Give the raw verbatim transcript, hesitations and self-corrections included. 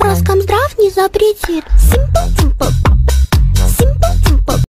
Роскомздрав не запретит. Симпл-симпл.